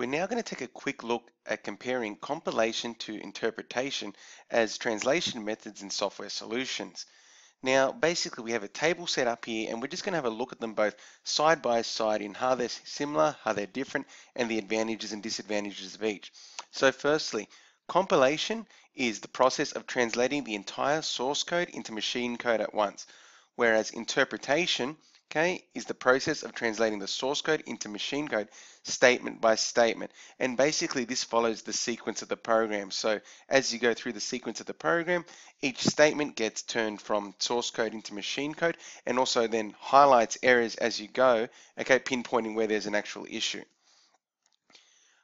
We're now going to take a quick look at comparing compilation to interpretation as translation methods in software solutions. Now, basically we have a table set up here and we're just going to have a look at them both side by side in how they're similar, how they're different, and the advantages and disadvantages of each. So firstly, compilation is the process of translating the entire source code into machine code at once, whereas interpretation is the process of translating the source code into machine code statement by statement. And basically this follows the sequence of the program. So as you go through the sequence of the program, each statement gets turned from source code into machine code and also then highlights errors as you go, pinpointing where there's an actual issue.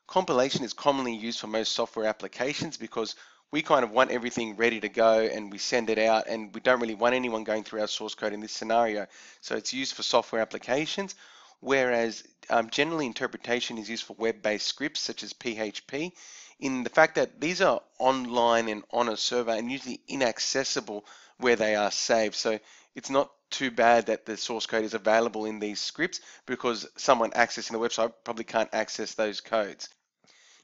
Compilation is commonly used for most software applications because we kind of want everything ready to go and we send it out and we don't really want anyone going through our source code in this scenario. So it's used for software applications, whereas generally interpretation is used for web-based scripts such as PHP, in the fact that these are online and on a server and usually inaccessible where they are saved. So it's not too bad that the source code is available in these scripts because someone accessing the website probably can't access those codes.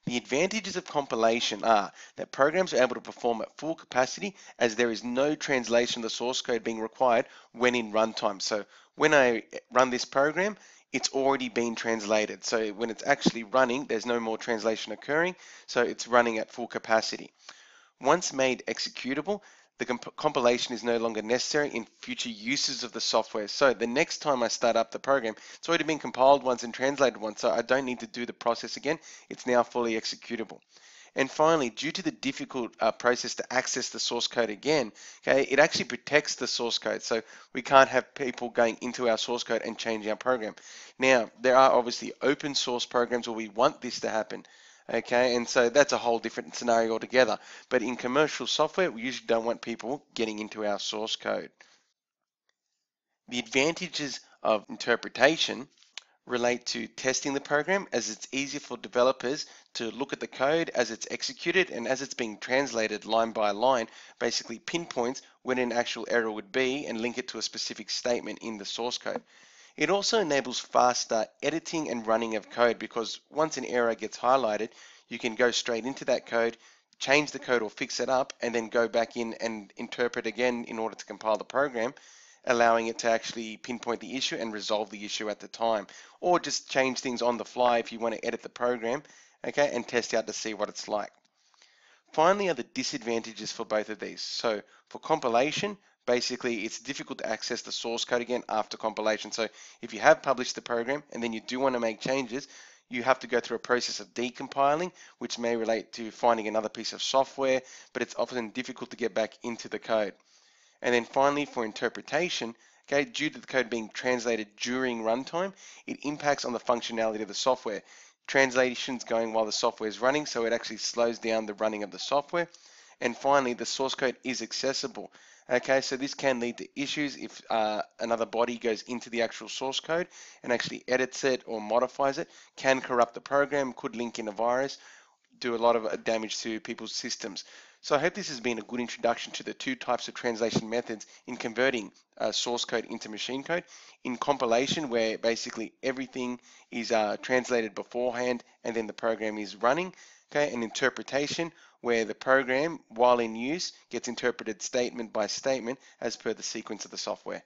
The advantages of compilation are that programs are able to perform at full capacity as there is no translation of the source code being required when in runtime. So when I run this program, it's already been translated. So when it's actually running, there's no more translation occurring. So it's running at full capacity. Once made executable, the compilation is no longer necessary in future uses of the software. So the next time I start up the program, it's already been compiled once and translated once, so I don't need to do the process again. It's now fully executable. And finally, due to the difficult process to access the source code again, it actually protects the source code. So we can't have people going into our source code and changing our program. Now, there are obviously open source programs where we want this to happen. And so that's a whole different scenario altogether. But in commercial software, we usually don't want people getting into our source code. The advantages of interpretation relate to testing the program, as it's easier for developers to look at the code as it's executed and as it's being translated line by line, basically pinpoints when an actual error would be and link it to a specific statement in the source code. It also enables faster editing and running of code because once an error gets highlighted, you can go straight into that code, change the code or fix it up, and then go back in and interpret again in order to compile the program, allowing it to actually pinpoint the issue and resolve the issue at the time, or just change things on the fly if you want to edit the program, and test out to see what it's like. Finally are the disadvantages for both of these. So for compilation, basically, it's difficult to access the source code again after compilation. So if you have published the program and then you do want to make changes, you have to go through a process of decompiling, which may relate to finding another piece of software, but it's often difficult to get back into the code. And then finally, for interpretation, due to the code being translated during runtime, it impacts on the functionality of the software. Translation's going while the software is running, so it actually slows down the running of the software. And finally, the source code is accessible. So this can lead to issues if another body goes into the actual source code and actually edits it or modifies it, can corrupt the program, could link in a virus, do a lot of damage to people's systems. So I hope this has been a good introduction to the two types of translation methods in converting source code into machine code. In compilation, where basically everything is translated beforehand and then the program is running, and interpretation, where the program, while in use, gets interpreted statement by statement as per the sequence of the software.